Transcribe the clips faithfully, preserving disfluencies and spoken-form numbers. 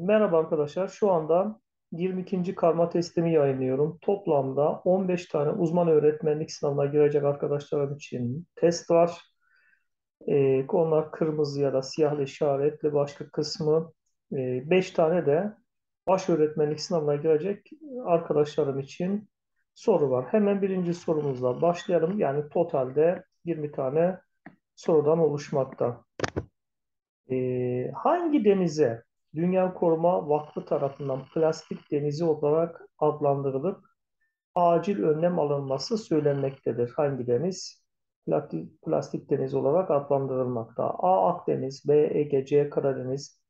Merhaba arkadaşlar, şu anda yirmi ikinci karma testimi yayınlıyorum. Toplamda on beş tane uzman öğretmenlik sınavına girecek arkadaşlarım için test var. E, konular kırmızı ya da siyahlı işaretli, başka kısmı e, beş tane de baş öğretmenlik sınavına girecek arkadaşlarım için soru var. Hemen birinci sorumuzla başlayalım. Yani totalde yirmi tane sorudan oluşmakta. E, hangi denize Dünya Koruma Vakfı tarafından plastik denizi olarak adlandırılıp acil önlem alınması söylenmektedir? Hangi deniz plastik, plastik deniz olarak adlandırılmakta? A. Akdeniz, B. Ege, C. Karadeniz,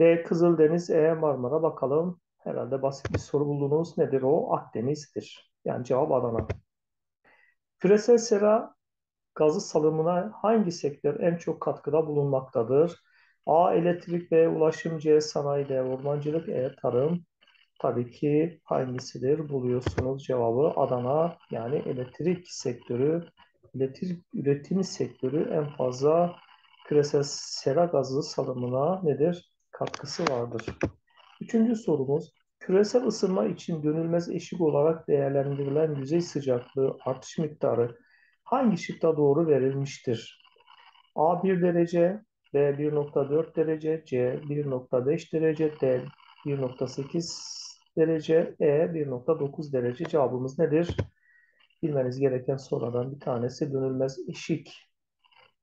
D. Kızıldeniz, E. Marmara. Bakalım, herhalde basit bir soru buldunuz. Nedir o? Akdeniz'dir. Yani cevap Adana. Küresel sera gazı salımına hangi sektör en çok katkıda bulunmaktadır? A. Elektrik, B. Ulaşım, C. Sanayi, D. Ormancılık, E. Tarım. Tabii ki hangisidir? Buluyorsunuz cevabı Adana. Yani elektrik sektörü, elektrik üretim sektörü en fazla küresel sera gazı salımına nedir? Katkısı vardır. Üçüncü sorumuz. Küresel ısınma için dönülmez eşik olarak değerlendirilen yüzey sıcaklığı artış miktarı hangi şıkta doğru verilmiştir? A. bir derece, B. bir nokta dört derece, C. bir nokta beş derece, D. bir nokta sekiz derece, E. bir nokta dokuz derece. Cevabımız nedir? Bilmeniz gereken sorulardan bir tanesi dönülmez eşik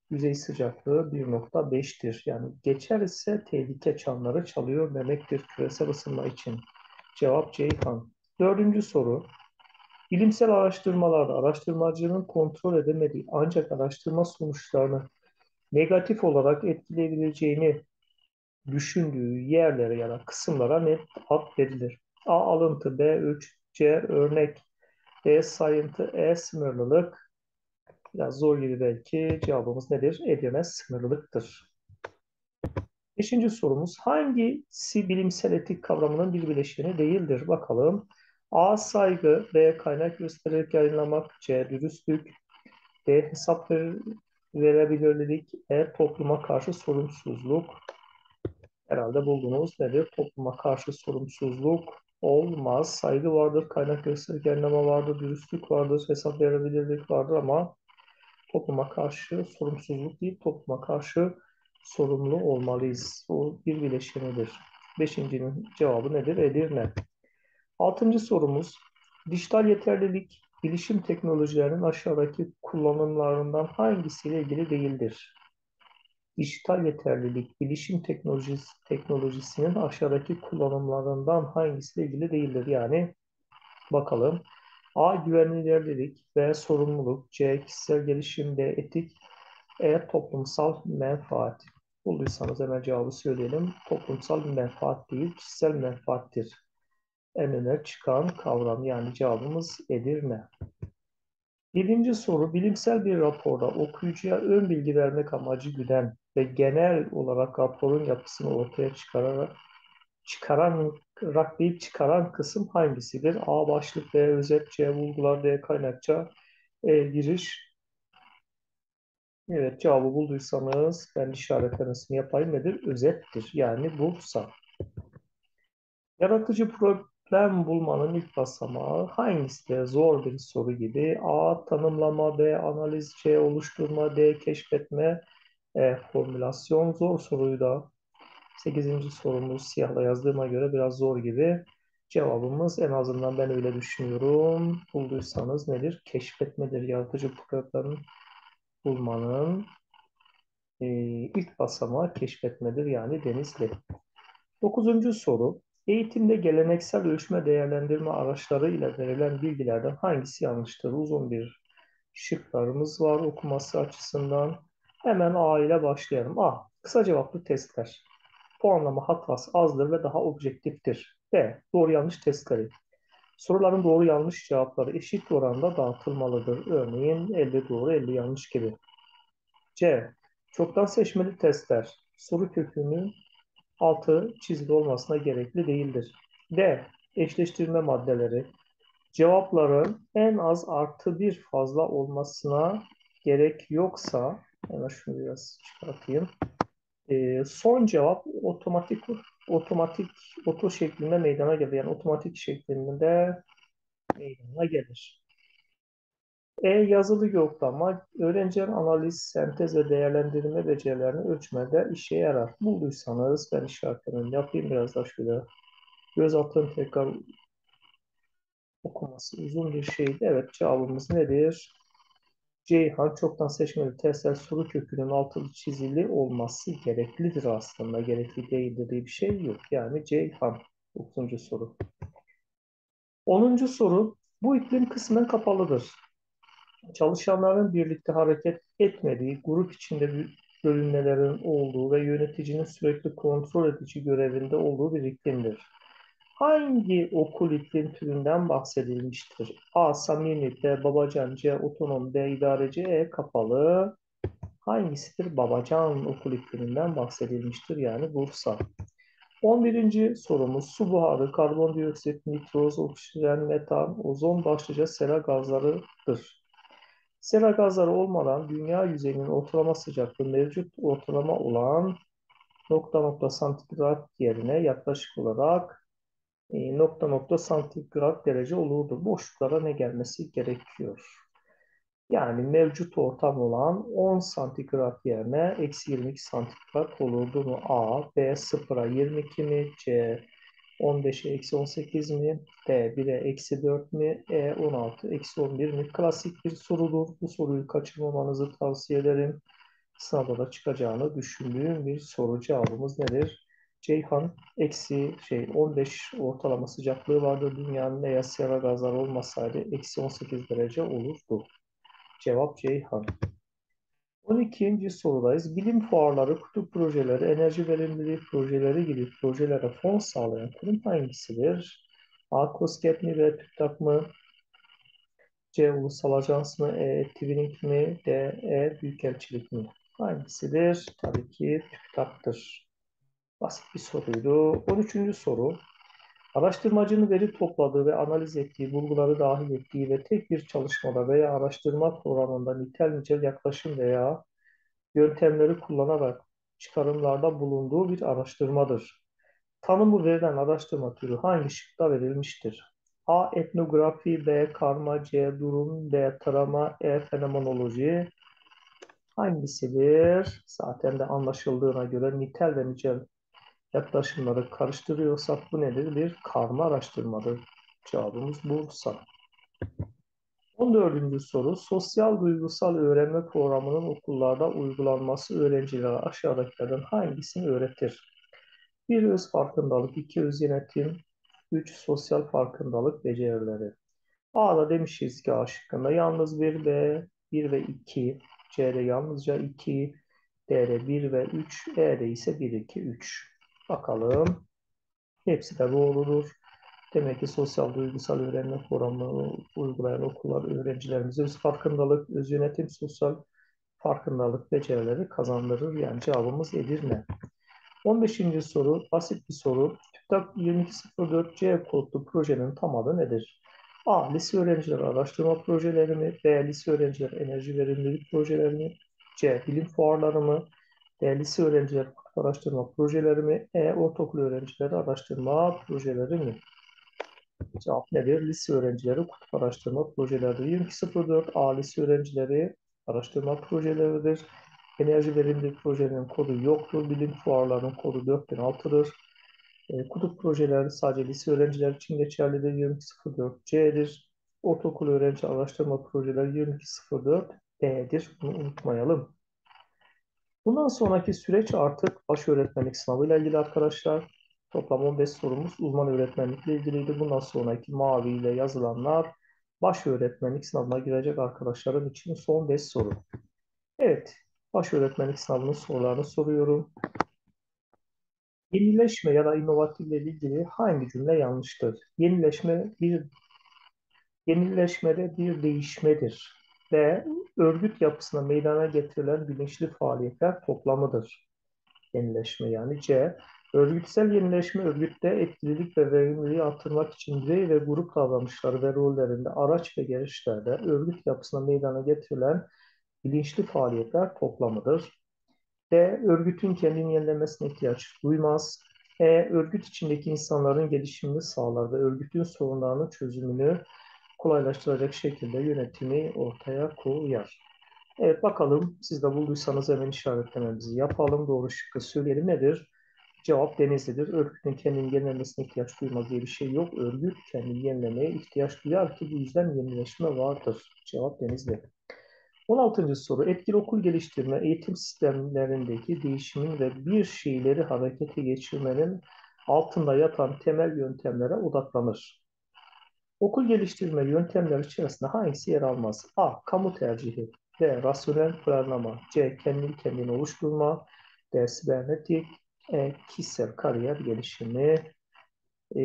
yüzey sıcaklığı bir nokta beş'tir. Yani geçerse tehlike çanları çalıyor demektir küresel ısınma için. Cevap Ceyhan. Dördüncü soru. Bilimsel araştırmalarda araştırmacının kontrol edemediği ancak araştırma sonuçlarını negatif olarak etkileyebileceğini düşündüğü yerlere ya da kısımlara ne ad verilir? A. Alıntı, B. Ölçü, C. Örnek, D. Sayıntı, E. Sınırlılık. Biraz zor gibi belki, cevabımız nedir? Edirne sınırlılıktır. Beşinci sorumuz. Hangisi bilimsel etik kavramının bir bileşeni değildir? Bakalım. A. Saygı, B. Kaynak göstererek yayınlamak, C. Dürüstlük, D. Hesap verir. Verebilirlik, E. topluma karşı sorumsuzluk. Herhalde buldunuz. Nedir? Topluma karşı sorumsuzluk olmaz. Saygı vardır, kaynak göstererek yayınlama vardır, dürüstlük vardır, hesap verebilirlik vardır ama topluma karşı sorumsuzluk değil, topluma karşı sorumlu olmalıyız. O bir bileşenidir. Beşincinin cevabı nedir? Edirne. Altıncı sorumuz. Dijital yeterlilik bilişim teknolojilerinin aşağıdaki kullanımlarından hangisiyle ilgili değildir? Dijital yeterlilik bilişim teknolojisi, teknolojisinin aşağıdaki kullanımlarından hangisiyle ilgili değildir? Yani bakalım. A. Güvenilirlik, B. Sorumluluk, C. Kişisel gelişim, D. Etik, E. Toplumsal menfaat. Bulduysanız hemen cevabı söyleyelim. Toplumsal menfaat değil, kişisel menfaattir en öne çıkan kavram. Yani cevabımız Edirne. Birinci soru. Bilimsel bir raporda okuyucuya ön bilgi vermek amacı güden ve genel olarak raporun yapısını ortaya çıkararak çıkaran rakleyip çıkaran kısım hangisidir? A. Başlık, B. Özet, C. Bulgular, D. Kaynakça, E. Giriş. Evet, cevabı bulduysanız ben işaretlemesini yapayım. Nedir? Özettir. Yani bulsa. Yaratıcı problem Ben bulmanın ilk basamağı hangisi de zor bir soru gibi? A. Tanımlama, B. Analiz, C. Oluşturma, D. Keşfetme, E. Formülasyon. Zor soruyu da sekizinci sorumuz siyahla yazdığıma göre biraz zor gibi. Cevabımız, en azından ben öyle düşünüyorum, bulduysanız nedir? Keşfetmedir. Yaratıcı programların bulmanın e, ilk basamağı keşfetmedir. Yani Denizli. Dokuzuncu soru. Eğitimde geleneksel ölçme değerlendirme araçları ile verilen bilgilerden hangisi yanlıştır? Uzun bir şıklarımız var okuması açısından. Hemen A ile başlayalım. A. Kısa cevaplı testler. Puanlama hatası azdır ve daha objektiftir. B. Doğru yanlış testleri. Soruların doğru yanlış cevapları eşit oranda dağıtılmalıdır. Örneğin elli doğru elli yanlış gibi. C. Çoktan seçmeli testler. Soru kökünü altı çizili olmasına gerekli değildir. D. Eşleştirme maddeleri. Cevapların en az artı bir fazla olmasına gerek yoksa, hemen şunu biraz çıkartayım. E, son cevap otomatik otomatik oto şeklinde meydana gelir. Yani otomatik şeklinde meydana gelir. E. Yazılı yoklama. Öğrenciler analiz, sentez ve değerlendirme becerilerini ölçmede işe yarar. Bulduysanız ben işaretlerini yapayım. Biraz daha şöyle göz atın, tekrar okuması uzun bir şeydi. Evet, cevabımız nedir? Ceyhan, çoktan seçmeli testler soru kökünün altılı çizili olması gereklidir aslında. Gerekli değil dediği bir şey yok. Yani Ceyhan dokuzuncu soru. onuncu soru. Bu iklim kısmen kapalıdır. Çalışanların birlikte hareket etmediği, grup içinde bölünmelerin olduğu ve yöneticinin sürekli kontrol edici görevinde olduğu bir iklimdir. Hangi okul iklim türünden bahsedilmiştir? A. Samimi, B. Babacan, C. Otonom, D. İdareci, E. Kapalı. Hangisidir? Babacan okul ikliminden bahsedilmiştir. Yani Bursa. on birinci sorumuz. Su buharı, karbondioksit, nitroz, oksijen, metan, ozon başlıca sera gazlarıdır. Sera gazları olmadan dünya yüzeyinin ortalama sıcaklığı mevcut ortalama olan nokta nokta santigrat yerine yaklaşık olarak nokta nokta santigrat derece olurdu. Boşluklara ne gelmesi gerekiyor? Yani mevcut ortam olan on santigrat yerine eksi yirmi iki santigrat olurdu mu? A. B. sıfıra yirmi iki mi? C. on beşe eksi on sekiz mi? D. bire eksi dört mi? E. on altı eksi on bir mi? Klasik bir sorudur. Bu soruyu kaçırmamanızı tavsiye ederim. Sınavda da çıkacağını düşündüğüm bir soru. Cevabımız nedir? Ceyhan eksi şey on beş ortalama sıcaklığı vardı. Dünyanın eğer sera gazları olmasaydı eksi on sekiz derece olurdu. Cevap Ceyhan. on ikinci sorudayız. Bilim fuarları, kutup projeleri, enerji verimliliği projeleri gibi projelere fon sağlayan kurum hangisidir? A. KOSGEB mi? B. TÜPTAK mı? C. Ulusal Ajans mı? E. TÜBİTAK mi? D. E. Büyükelçilik mi? Hangisidir? Tabii ki TÜPTAK'tır. Basit bir soruydu. on üçüncü soru. Araştırmacının veri topladığı ve analiz ettiği, bulguları dahil ettiği ve tek bir çalışmada veya araştırma programında nitel nicel yaklaşım veya yöntemleri kullanarak çıkarımlarda bulunduğu bir araştırmadır. Tanımı verilen araştırma türü hangi şıkta verilmiştir? A. Etnografi, B. Karma, C. Durum, D. Tarama, E. Fenomenoloji. Hangisidir? Zaten de anlaşıldığına göre nitel ve nicel yaklaşımları karıştırıyorsak bu nedir? Bir karma araştırmadır. Cevabımız Bursa. on dördüncü soru. Sosyal duygusal öğrenme programının okullarda uygulanması öğrencilere aşağıdakilerden hangisini öğretir? bir. Öz farkındalık, iki. Öz yönetim, üç. Sosyal farkındalık becerileri. A'da demişiz ki A şıkkında yalnız bir, B, bir ve iki, C'de yalnızca iki, D'de bir ve üç, E'de ise bir, iki, üç. Bakalım. Hepsi de doğrudur. Demek ki sosyal duygusal öğrenme programını uygulayan okullar öğrencilerimize öz farkındalık, öz yönetim, sosyal farkındalık becerileri kazandırır. Yani cevabımız Edirne. on beşinci soru. Basit bir soru. TÜBİTAK yirmi iki sıfır dört C kodlu projenin tam adı nedir? A. Lise öğrencileri araştırma projeleri mi? B. Lise öğrencileri enerji verimlilik projeleri mi? C. Bilim fuarları mı? D. Lise öğrencileri araştırma projeleri mi? E. Ortaokul öğrencileri araştırma projeleri mi? Cevap nedir? Lise öğrencileri kutup araştırma projeleri. yirmi iki sıfır dört A. Lise öğrencileri araştırma projeleridir. Enerji verimlilik projelerinin kodu yoktur. Bilim fuarlarının kodu dört bin altı'dır. E, kutup projeleri sadece lise öğrenciler için geçerlidir. yirmi iki sıfır dört C'dir. Ortaokul öğrenci araştırma projeleri yirmi iki sıfır dört D'dir. Bunu unutmayalım. Bundan sonraki süreç artık baş öğretmenlik sınavıyla ilgili arkadaşlar. Toplam on beş sorumuz uzman öğretmenlikle ilgiliydi. Bundan sonraki mavi ile yazılanlar baş öğretmenlik sınavına girecek arkadaşların için son beş soru. Evet, baş öğretmenlik sınavının sorularını soruyorum. Yenileşme ya da inovatifle ilgili hangi cümle yanlıştır? Yenileşme bir yenileşmede bir değişmedir ve örgüt yapısına meydana getirilen bilinçli faaliyetler toplamıdır. Yenileşme yani C. Örgütsel yenileşme örgütte etkililik ve verimliliği artırmak için birey ve grup davranışları ve rollerinde araç ve gelişlerde örgüt yapısına meydana getirilen bilinçli faaliyetler toplamıdır. D. Örgütün kendini yenilemesine ihtiyaç duymaz. e, örgüt içindeki insanların gelişimini sağlar ve örgütün sorunlarının çözümünü kolaylaştıracak şekilde yönetimi ortaya koyar. Evet, bakalım siz de bulduysanız hemen işaretlememizi yapalım. Doğru şıkkı söyleyelim. Nedir? Cevap Denizli'dir. Örgütün kendini yenilemesine ihtiyaç duymaz diye bir şey yok. Örgüt kendini yenilemeye ihtiyaç duyar ki bu yüzden yenileşme vardır. Cevap Denizli. on altıncı soru. Etkili okul geliştirme eğitim sistemlerindeki değişimin ve bir şeyleri harekete geçirmenin altında yatan temel yöntemlere odaklanır. Okul geliştirme yöntemleri içerisinde hangisi yer almaz? A. Kamu tercihi. B. Rasyonel planlama. C. Kendini kendini oluşturma. D. Sibernetik. E. Kişisel kariyer gelişimi. E,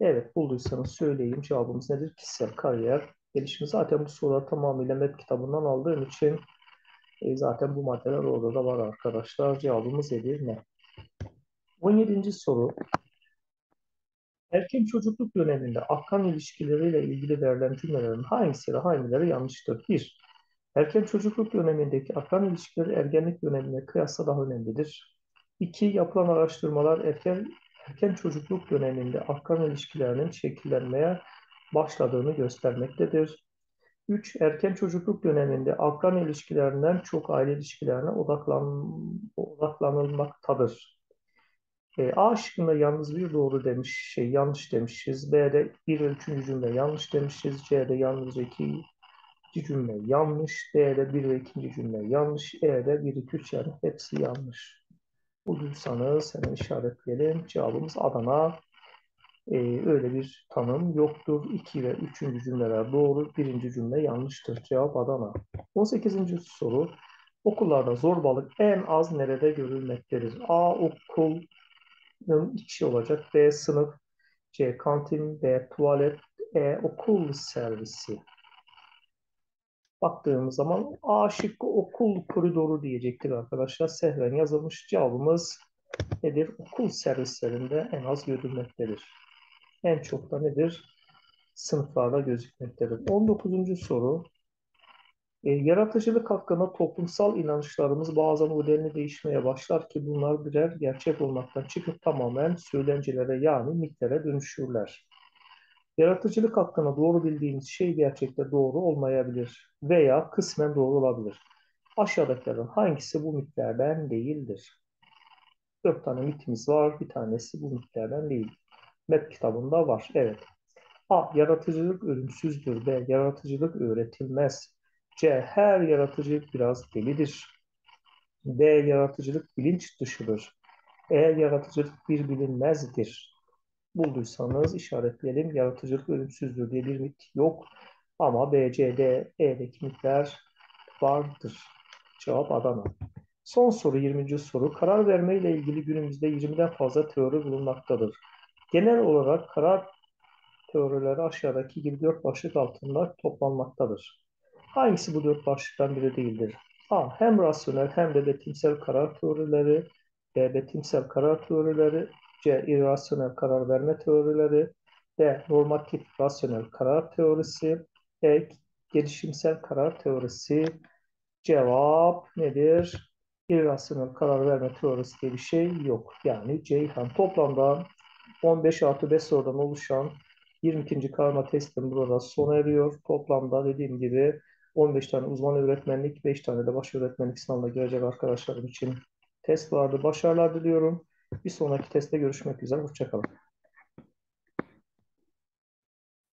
evet, bulduysanız söyleyeyim. Cevabımız nedir? Kişisel kariyer gelişimi. Zaten bu sorular tamamıyla M E B kitabından aldığım için e, zaten bu maddeler orada da var arkadaşlar. Cevabımız nedir? Ne? on yedinci soru. Erken çocukluk döneminde akran ilişkileriyle ilgili verilen cümlelerin hangisi ve hangileri yanlıştır? bir. Erken çocukluk dönemindeki akran ilişkileri ergenlik dönemine kıyasla daha önemlidir. iki. Yapılan araştırmalar erken, erken çocukluk döneminde akran ilişkilerinin şekillenmeye başladığını göstermektedir. üç. Erken çocukluk döneminde akran ilişkilerinden çok aile ilişkilerine odaklan, odaklanılmaktadır. A şıkkında yalnız bir doğru demiş, şey, yanlış demişiz. B'de bir ve üçüncü cümle yanlış demişiz. C'de yalnız iki cümle yanlış. D'de bir ve ikinci cümle yanlış. E'de bir, iki, üç, yani hepsi yanlış. Bulduysanız hemen işaretleyelim. Cevabımız Adana. Ee, öyle bir tanım yoktur. iki ve üçüncü cümleler doğru. birinci cümle yanlıştır. Cevap Adana. on sekizinci soru. Okullarda zorbalık en az nerede görülmektedir? A. Okul. İçi olacak. B. Sınıf. C. Kantin. D. Tuvalet. E. Okul servisi. Baktığımız zaman A şıkkı okul koridoru diyecektir arkadaşlar. Sehven yazılmış. Cevabımız nedir? Okul servislerinde en az görülmektedir. En çok da nedir? Sınıflarda gözükmektedir. on dokuzuncu soru. E, yaratıcılık hakkında toplumsal inançlarımız bazen modelini değişmeye başlar ki bunlar birer gerçek olmaktan çıkıp tamamen söylencelere, yani mitlere dönüşürler. Yaratıcılık hakkında doğru bildiğimiz şey gerçekte doğru olmayabilir veya kısmen doğru olabilir. Aşağıdakilerin hangisi bu mitlerden değildir? dört tane mitimiz var, bir tanesi bu mitlerden değil. M E B kitabında var, evet. A. Yaratıcılık ölümsüzdür. B. Yaratıcılık öğretilmez. C. Her yaratıcılık biraz delidir. D. Yaratıcılık bilinç dışıdır. E. Yaratıcılık bir bilinmezdir. Bulduysanız işaretleyelim. Yaratıcılık ölümsüzdür diye bir mit yok. Ama B, C, D, E'deki mitler vardır. Cevap Adana. Son soru, yirminci soru. Karar verme ile ilgili günümüzde yirmiden fazla teori bulunmaktadır. Genel olarak karar teorileri aşağıdaki gibi dört başlık altında toplanmaktadır. Hangisi bu dört başlıktan biri değildir? A. Hem rasyonel hem de betimsel karar teorileri. B. Betimsel karar teorileri. C. İrrasyonel karar verme teorileri. D. Normatif rasyonel karar teorisi. E. Gelişimsel karar teorisi. Cevap nedir? İrrasyonel karar verme teorisi diye bir şey yok. Yani Ceyhan. Toplamda on beş artı beş sorudan oluşan yirmi ikinci karma testim burada sona eriyor. Toplamda dediğim gibi on beş tane uzman öğretmenlik, beş tane de baş öğretmenlik sınavına girecek arkadaşlarım için test vardı. Başarılar diliyorum. Bir sonraki testte görüşmek üzere. Hoşça kalın.